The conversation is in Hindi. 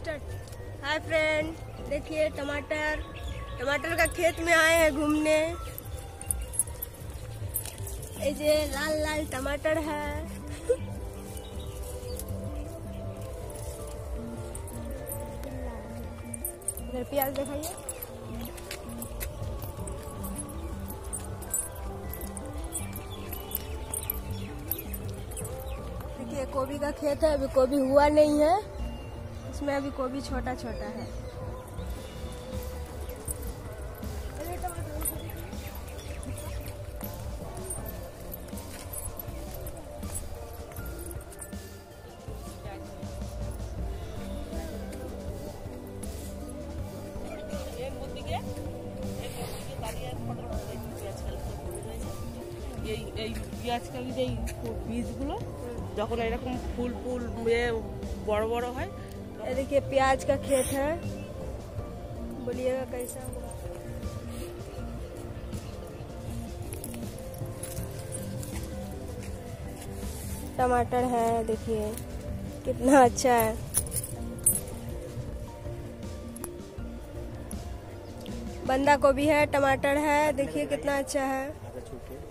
स्टार्ट। हाय फ्रेंड, देखिए टमाटर का खेत में आए हैं घूमने। ये लाल लाल टमाटर है। इधर प्याज दिखाइए। गोभी का खेत है, अभी गोभी हुआ नहीं है, इसमें अभी गोभी छोटा छोटा है। आजकल ये बीजगुलो जखन एरकम फुल फुल बड़ बड़ है। ये देखिए प्याज का खेत है, बोलिएगा कैसा हुआ। टमाटर है, देखिए कितना अच्छा है। बंदा गोभी है, टमाटर है, देखिए कितना अच्छा है।